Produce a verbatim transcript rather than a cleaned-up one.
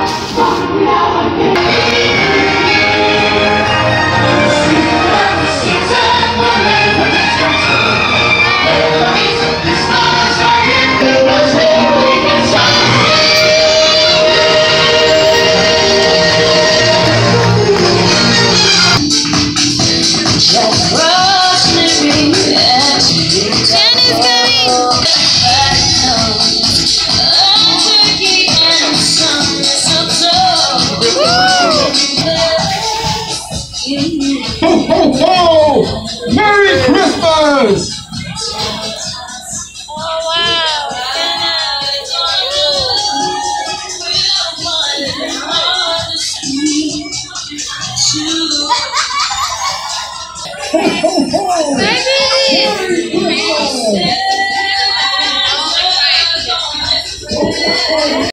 What we are.